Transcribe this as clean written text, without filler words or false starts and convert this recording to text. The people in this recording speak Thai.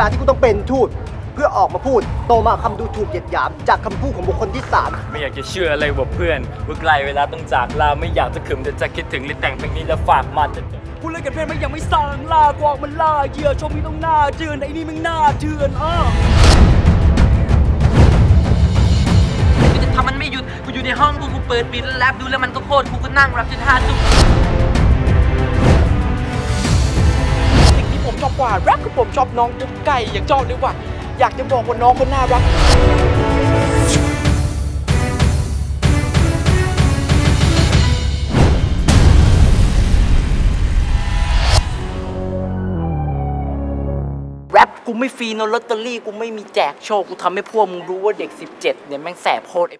ลาที่กูต้องเป็นทูตเพื่อออกมาพูดโตมาคำดูถูกเหยียดหยามจากคำพูดของบุคคลที่สามไม่อยากจะเชื่ออะไรว่าเพื่อนว่าไกลเวลาต้องจากลาไม่อยากจะขึมแต่จะคิดถึงเลยแต่งเพลงนี้แล้วฝากมันกูเลิกกับเพื่อนไม่ยังไม่สร้างลากวางมันลาเหยื่อชมนี่ต้องหน้าเจือนไอ้นี่มึงหน้าเจือนถ้ามันไม่หยุดกูอยู่ในห้องกูเปิดปิดแล้วแลบดูแล้วมันก็โคตรกูก็นั่งรับจน5 ทุ่มสิ่งที่ผมชอบกว่ารักคือผมชอบน้องตุ๊กไก่อยากชอบเลยว่ะอยากจะบอกว่าน้องคนน่ารักแรปกูไม่ฟรีนะลอตเตอรี่กูไม่มีแจกโชคกูทำให้พวกมึงรู้ว่าเด็ก17เนี่ยแม่งแสบโคตรไอ้